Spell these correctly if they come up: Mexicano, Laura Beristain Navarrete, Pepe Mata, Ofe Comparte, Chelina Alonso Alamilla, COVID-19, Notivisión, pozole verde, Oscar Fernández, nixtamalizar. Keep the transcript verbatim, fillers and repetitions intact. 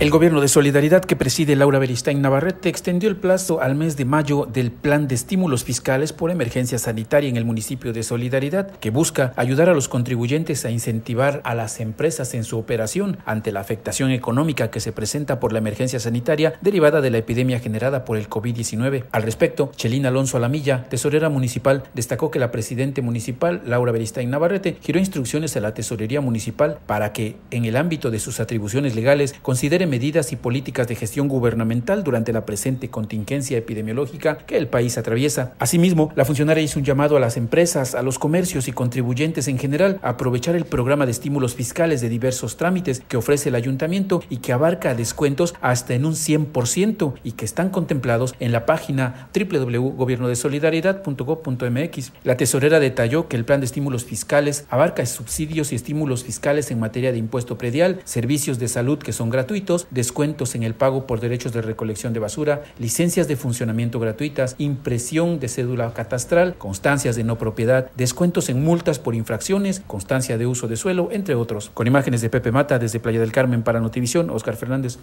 El Gobierno de Solidaridad que preside Laura Beristain Navarrete extendió el plazo al mes de mayo del Plan de Estímulos Fiscales por Emergencia Sanitaria en el municipio de Solidaridad, que busca ayudar a los contribuyentes a incentivar a las empresas en su operación ante la afectación económica que se presenta por la emergencia sanitaria derivada de la epidemia generada por el COVID diecinueve. Al respecto, Chelina Alonso Alamilla, tesorera municipal, destacó que la presidenta municipal, Laura Beristain Navarrete, giró instrucciones a la tesorería municipal para que, en el ámbito de sus atribuciones legales, considere medidas y políticas de gestión gubernamental durante la presente contingencia epidemiológica que el país atraviesa. Asimismo, la funcionaria hizo un llamado a las empresas, a los comercios y contribuyentes en general a aprovechar el programa de estímulos fiscales de diversos trámites que ofrece el ayuntamiento y que abarca descuentos hasta en un cien por ciento y que están contemplados en la página doble u doble u doble u punto gobierno de solidaridad punto gob punto m x. La tesorera detalló que el plan de estímulos fiscales abarca subsidios y estímulos fiscales en materia de impuesto predial, servicios de salud que son gratuitos, descuentos en el pago por derechos de recolección de basura, licencias de funcionamiento gratuitas, impresión de cédula catastral, constancias de no propiedad, descuentos en multas por infracciones, constancia de uso de suelo, entre otros. Con imágenes de Pepe Mata desde Playa del Carmen para Notivisión, Oscar Fernández.